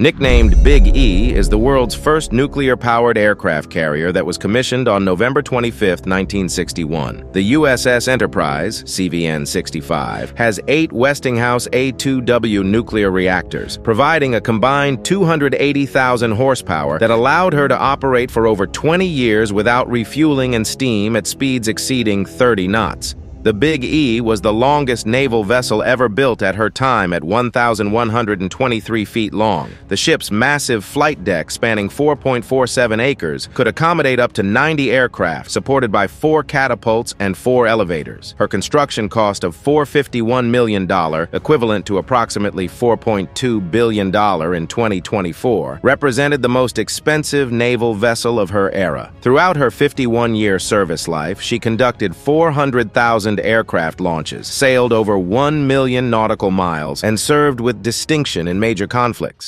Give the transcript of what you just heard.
Nicknamed Big E is the world's first nuclear-powered aircraft carrier that was commissioned on November 25, 1961. The USS Enterprise CVN-65 has 8 Westinghouse A2W nuclear reactors, providing a combined 280,000 horsepower that allowed her to operate for over 20 years without refueling and steam at speeds exceeding 30 knots. The Big E was the longest naval vessel ever built at her time at 1,123 feet long. The ship's massive flight deck, spanning 4.47 acres, could accommodate up to 90 aircraft, supported by 4 catapults and 4 elevators. Her construction cost of $451 million, equivalent to approximately $4.2 billion in 2024, represented the most expensive naval vessel of her era. Throughout her 51-year service life, she conducted 400,000 aircraft launches, sailed over 1 million nautical miles, and served with distinction in major conflicts.